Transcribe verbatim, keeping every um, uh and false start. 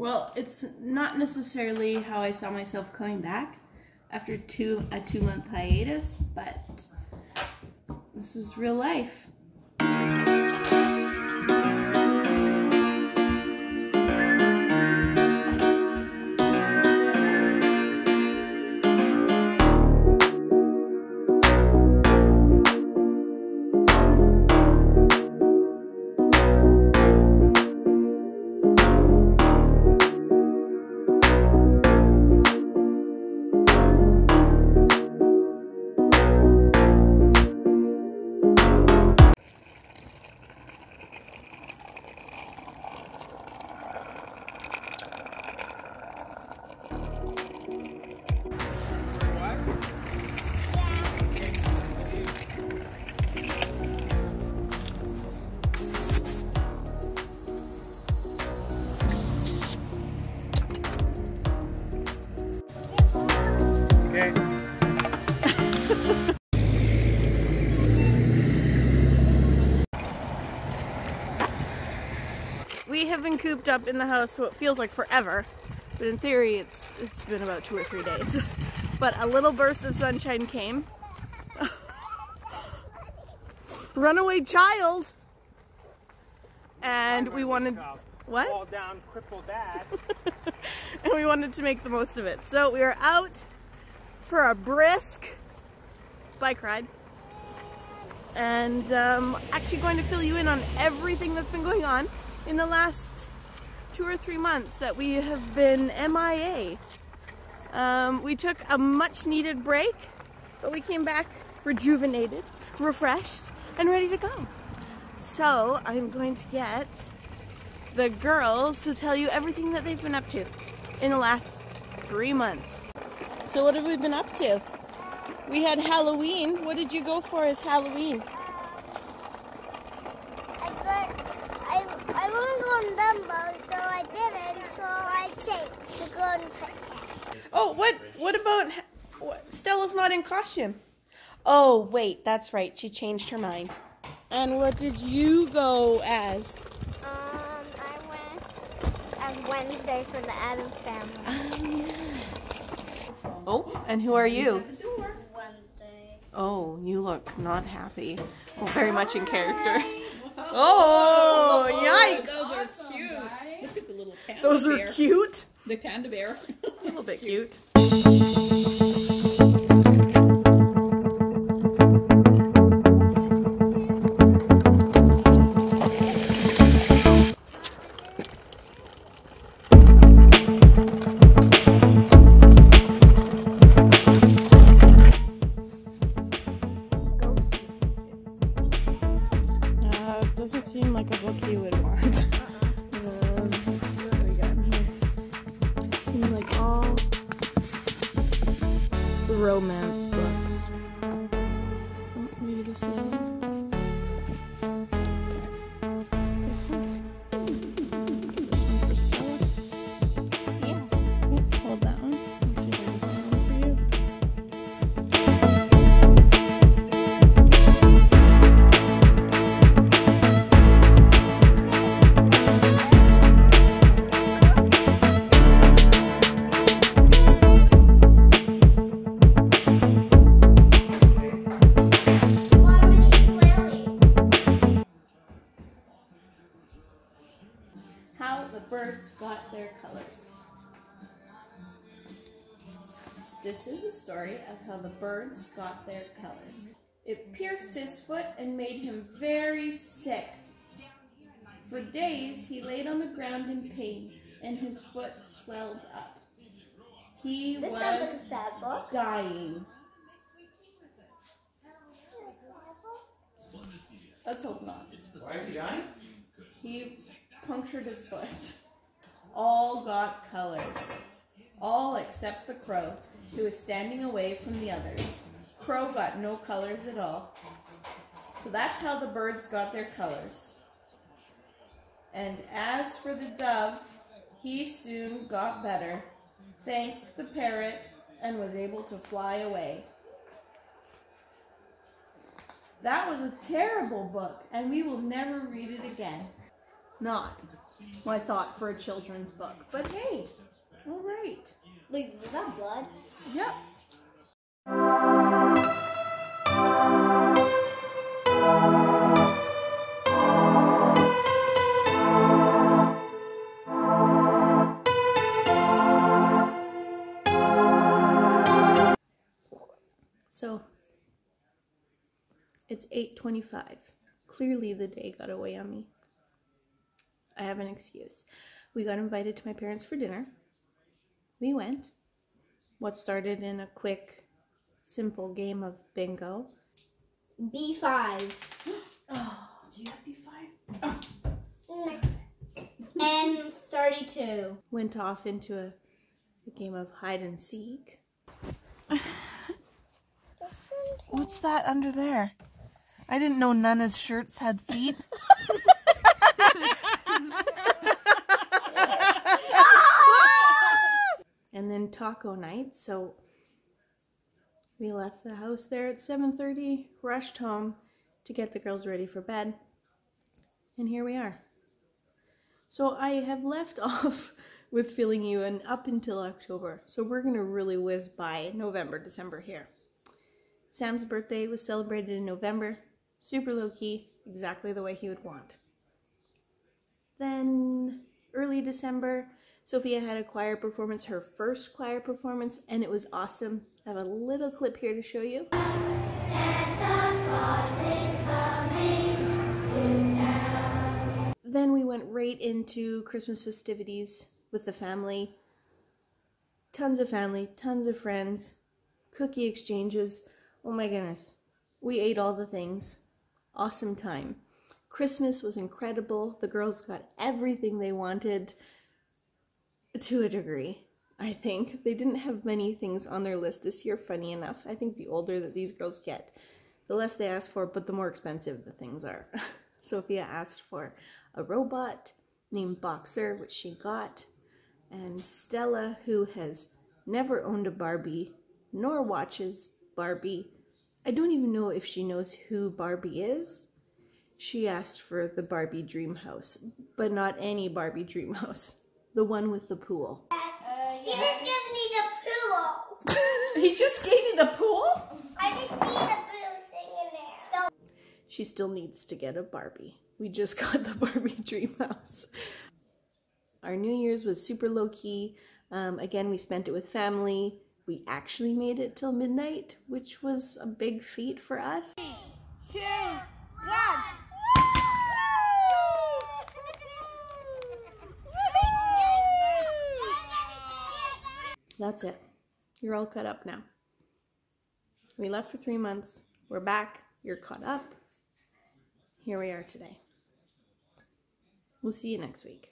Well, it's not necessarily how I saw myself coming back after two a two-month hiatus, but this is real life. We have been cooped up in the house what feels like forever, but in theory it's it's been about two or three days. But a little burst of sunshine came. Runaway child! And Runaway we wanted... Child. What? Fall down, cripple dad. And we wanted to make the most of it. So we are out for a brisk bike ride. And um, actually going to fill you in on everything that's been going on in the last two or three months that we have been M I A. Um, we took a much needed break, but we came back rejuvenated, refreshed, and ready to go. So I'm going to get the girls to tell you everything that they've been up to in the last three months. So what have we been up to? We had Halloween. What did you go for as Halloween? I wasn't going Dumbo, so I didn't, so I changed to go and protest. Oh, what, what about, what, Stella's not in costume. Oh, wait, that's right, she changed her mind. And what did you go as? Um, I went on Wednesday for the Addams Family. Oh, yes. Oh, and who are you? Wednesday. Oh, you look not happy. Well, very much in character. Oh, oh, yikes! Those are awesome, cute. Right? Look at the little panda those bear. Those are cute. The panda bear. A little bit cute. cute. Romance books. Oh, maybe this is it. This one. This one for Stella. Yeah. Okay, hold that one. Let's see if there's got their colors. This is a story of how the birds got their colors. It pierced his foot and made him very sick. For days he laid on the ground in pain and his foot swelled up. He this was sounds like a sad book. dying. Let's hope not. Why is he dying? He punctured his foot. All got colors, all except the crow, who was standing away from the others. Crow got no colors at all. So that's how the birds got their colors. And as for the dove, he soon got better, thanked the parrot, and was able to fly away. That was a terrible book, and we will never read it again. Not. my thought for a children's book. But hey, all right. Like, was that blood? Yep. So, it's eight twenty-five. Clearly the day got away on me. I have an excuse. We got invited to my parents for dinner. We went. What started in a quick, simple game of bingo. B five. Oh, do you have B five? Oh. N thirty-two. Went off into a, a game of hide and seek. What's that under there? I didn't know Nana's shirts had feet. And then taco night, so we left the house there at seven thirty, rushed home to get the girls ready for bed, and here we are. So I have left off with filling you in up until October, so we're going to really whiz by November, December here. Sam's birthday was celebrated in November, super low-key, exactly the way he would want. Then early December, Sophia had a choir performance, her first choir performance, and it was awesome. I have a little clip here to show you. Santa Claus is coming to town. Then we went right into Christmas festivities with the family. Tons of family, tons of friends, cookie exchanges. Oh my goodness, we ate all the things. Awesome time. Christmas was incredible. The girls got everything they wanted to a degree, I think. They didn't have many things on their list this year, funny enough. I think the older that these girls get, the less they ask for, but the more expensive the things are. Sophia asked for a robot named Boxer, which she got, and Stella, who has never owned a Barbie, nor watches Barbie. I don't even know if she knows who Barbie is. She asked for the Barbie dream house, but not any Barbie dream house. The one with the pool. Uh, he yeah. just gave me the pool. He just gave me the pool? I just need the blue thing in there. So she still needs to get a Barbie. We just got the Barbie dream house. Our New Year's was super low-key. Um, again, we spent it with family. We actually made it till midnight, which was a big feat for us. Three, two, one. That's it. You're all caught up now. We left for three months. We're back. You're caught up. Here we are today. We'll see you next week.